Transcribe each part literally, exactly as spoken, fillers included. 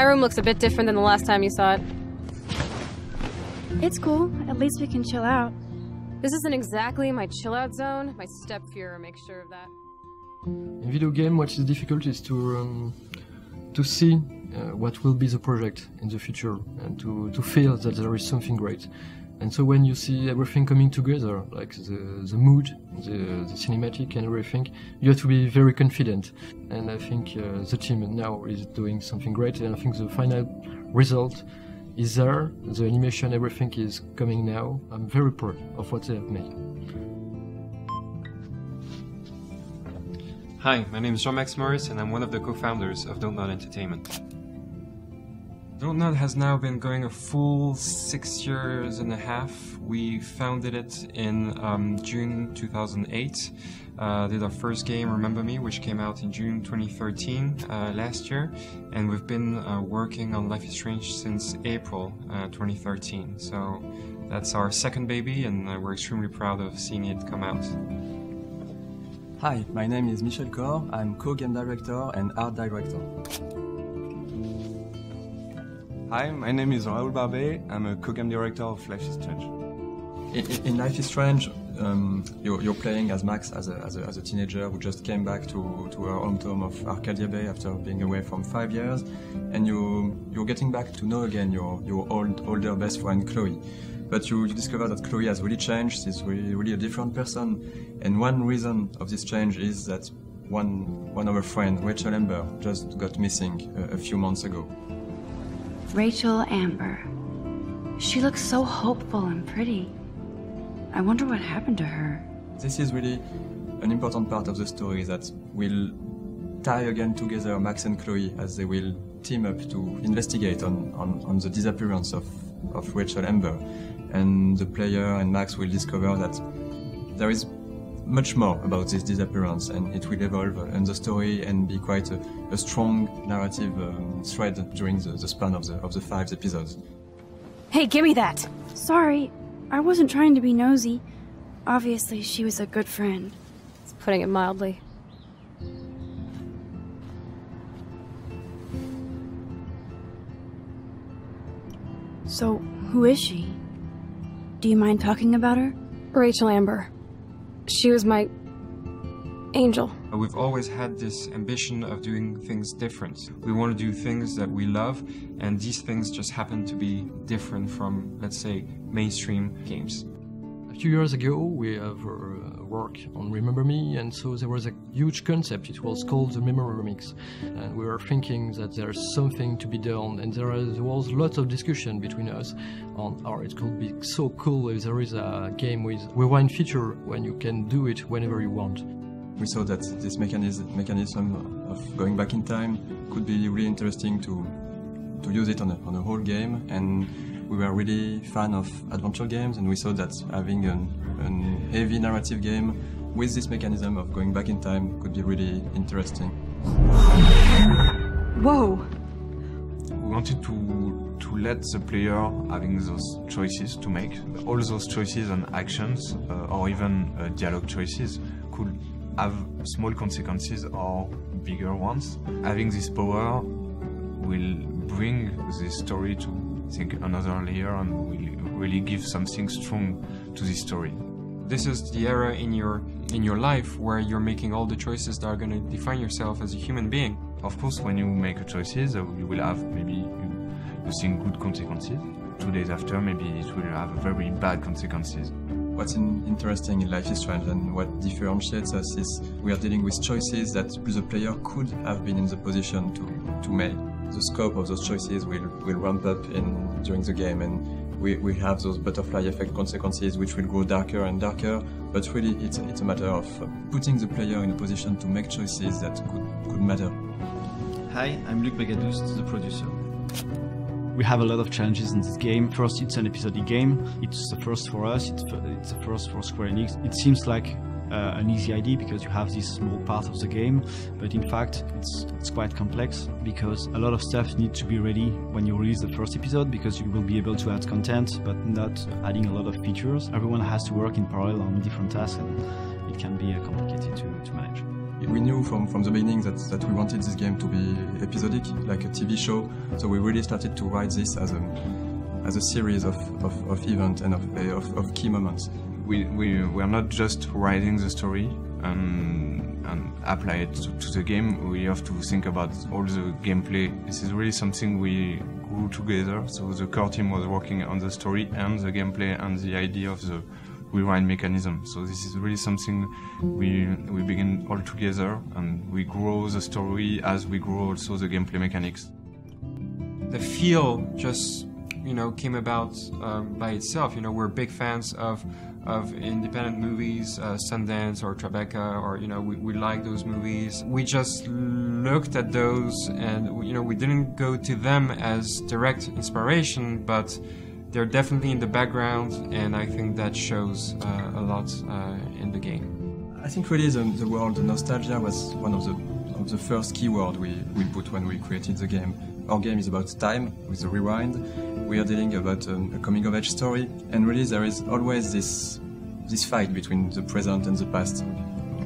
My room looks a bit different than the last time you saw it. It's cool. At least we can chill out. This isn't exactly my chill-out zone. My step-fear makes sure of that. In video game, what is difficult is to um, to see uh, what will be the project in the future and to, to feel that there is something great. And so when you see everything coming together, like the, the mood, the, the cinematic and everything, you have to be very confident. And I think uh, the team now is doing something great, and I think the final result is there, the animation, everything is coming now. I'm very proud of what they have made. Hi, my name is Jean-Max Morris and I'm one of the co-founders of Dontnod Entertainment. Dontnod has now been going a full six years and a half. We founded it in um, June two thousand eight, uh, did our first game, Remember Me, which came out in June twenty thirteen, uh, last year, and we've been uh, working on Life is Strange since April uh, twenty thirteen. So that's our second baby, and uh, we're extremely proud of seeing it come out. Hi, my name is Michel Koch. I'm co-game director and art director. Hi, my name is Raoul Barbet. I'm a co-game director of Life is Strange. In, in Life is Strange, um, you're, you're playing as Max, as a, as, a, as a teenager who just came back to, to her hometown of Arcadia Bay after being away for five years, and you, you're getting back to know again your, your old, older best friend Chloe. But you, you discover that Chloe has really changed, she's really, really a different person, and one reason of this change is that one, one of her friends, Rachel Amber, just got missing a, a few months ago. Rachel Amber. She looks so hopeful and pretty. I wonder what happened to her. This is really an important part of the story that will tie again together Max and Chloe as they will team up to investigate on, on, on the disappearance of, of Rachel Amber. And the player and Max will discover that there is much more about this disappearance, and it will evolve in the story and be quite a, a strong narrative um, thread during the, the span of the, of the five episodes. Hey, give me that! Sorry, I wasn't trying to be nosy. Obviously, she was a good friend. It's putting it mildly. So, who is she? Do you mind talking about her? Rachel Amber. She was my angel. We've always had this ambition of doing things different. We want to do things that we love, and these things just happen to be different from, let's say, mainstream games. A few years ago, we have uh, worked on Remember Me, and so there was a huge concept. It was called the Memory Remix, and we were thinking that there's something to be done, and there was lots of discussion between us on, oh, it could be so cool if there is a game with rewind feature when you can do it whenever you want. We saw that this mechanism, mechanism of going back in time could be really interesting to, to use it on a, on a whole game, and we were really fan of adventure games, and we saw that having an, an heavy narrative game with this mechanism of going back in time could be really interesting. Whoa! We wanted to, to let the player having those choices to make. All those choices and actions, uh, or even uh, dialogue choices, could have small consequences or bigger ones. Having this power will bring this story to I think another layer, and we really give something strong to this story. This is the era in your in your life where you're making all the choices that are going to define yourself as a human being. Of course, when you make a choices, you will have maybe you, you think good consequences. Two days after, maybe it will have very bad consequences. What's in, interesting in Life is Strange and what differentiates us is we are dealing with choices that the player could have been in the position to to make. The scope of those choices will, will ramp up in, during the game, and we, we have those butterfly effect consequences which will grow darker and darker, but really it's, it's a matter of putting the player in a position to make choices that could, could matter. Hi, I'm Luc Magadoust, the producer. We have a lot of challenges in this game. First, it's an episodic game. It's the first for us, it's, it's the first for Square Enix. It seems like Uh, an easy idea because you have this small part of the game, but in fact it's, it's quite complex because a lot of stuff needs to be ready when you release the first episode, because you will be able to add content but not adding a lot of features. Everyone has to work in parallel on different tasks, and it can be uh, complicated to, to manage. We knew from, from the beginning that, that we wanted this game to be episodic, like a T V show, so we really started to write this as a, as a series of, of, of events and of, of, of key moments. We, we were not just writing the story and, and apply it to, to the game, we have to think about all the gameplay. This is really something we grew together, so the core team was working on the story and the gameplay and the idea of the rewind mechanism. So this is really something we we begin all together, and we grow the story as we grow also the gameplay mechanics. The feel just, you know, came about um, by itself. You know, we're big fans of of independent movies, uh, Sundance or Tribeca, or you know, we, we like those movies. We just looked at those, and you know, we didn't go to them as direct inspiration, but they're definitely in the background, and I think that shows uh, a lot uh, in the game. I think really the, the world, the nostalgia was one of the, of the first keywords we, we put when we created the game. Our game is about time, with the rewind. We are dealing about um, a coming-of-age story, and really there is always this, this fight between the present and the past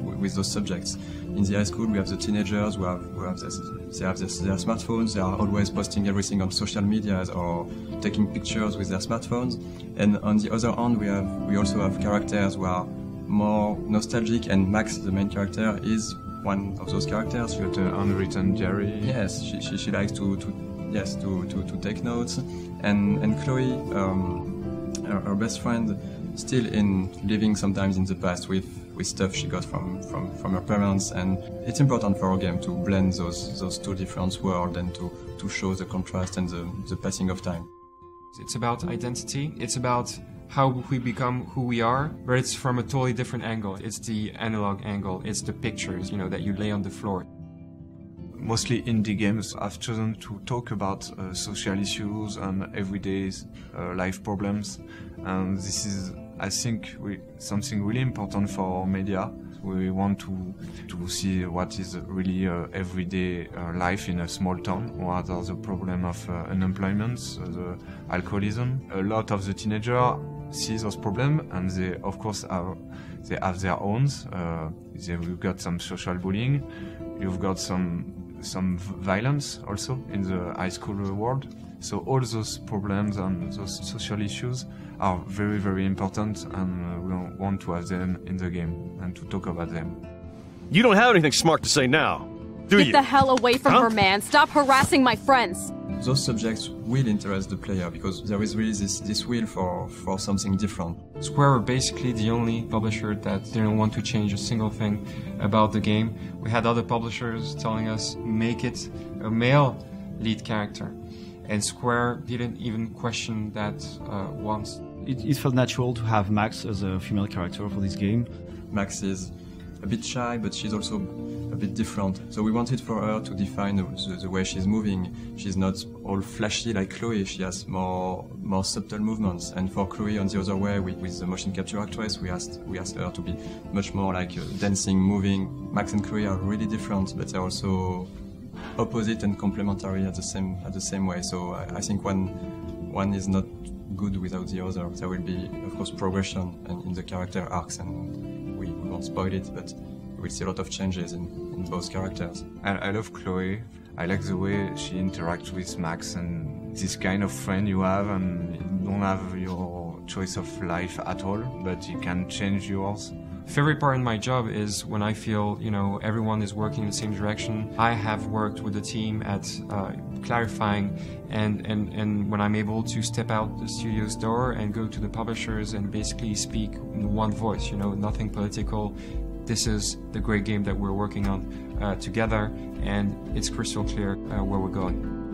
with those subjects. In the high school, we have the teenagers who have, who have this, they have this, their smartphones. They are always posting everything on social media or taking pictures with their smartphones. And on the other hand, we have we also have characters who are more nostalgic. And Max, the main character, is one of those characters. She got an unwritten diary. Yes, she, she she likes to to yes to to, to take notes. And and Chloe, um, her, her best friend, still in living sometimes in the past with. with stuff she got from, from, from her parents, and it's important for our game to blend those those two different worlds and to, to show the contrast and the, the passing of time. It's about identity, it's about how we become who we are, but it's from a totally different angle. It's the analog angle, it's the pictures, you know, that you lay on the floor. Mostly indie games, I've chosen to talk about uh, social issues and everyday uh, life problems, and this is I think we, something really important for our media. We want to, to see what is really uh, everyday uh, life in a small town. What are the problems of uh, unemployment, uh, the alcoholism. A lot of the teenagers see those problems, and they of course have, they have their own. Uh, they've got some social bullying, you've got some, some violence also in the high school world. So all those problems and those social issues are very, very important, and we want to have them in the game and to talk about them. You don't have anything smart to say now, do you? Get the hell away from huh? her, man. Stop harassing my friends. Those subjects will interest the player because there is really this, this will for, for something different. Square were basically the only publisher that didn't want to change a single thing about the game. We had other publishers telling us, make it a male lead character. And Square didn't even question that uh, once. It, it felt natural to have Max as a female character for this game. Max is a bit shy, but she's also a bit different. So we wanted for her to define the, the way she's moving. She's not all flashy like Chloe, she has more more subtle movements. And for Chloe, on the other way, we, with the motion capture actress, we asked, we asked her to be much more like uh, dancing, moving. Max and Chloe are really different, but they're also opposite and complementary at the same at the same way. So I, I think one one is not good without the other. There will be, of course, progression and in the character arcs, and we won't spoil it, but we'll see a lot of changes in, in both characters. I, I love Chloe. I like the way she interacts with Max, and this kind of friend you have, and you don't have your choice of life at all, but you can change yours. Favorite part in my job is when I feel, you know, everyone is working in the same direction. I have worked with the team at uh, clarifying, and, and, and when I'm able to step out the studio's door and go to the publishers and basically speak in one voice, you know, nothing political. This is the great game that we're working on uh, together, and it's crystal clear uh, where we're going.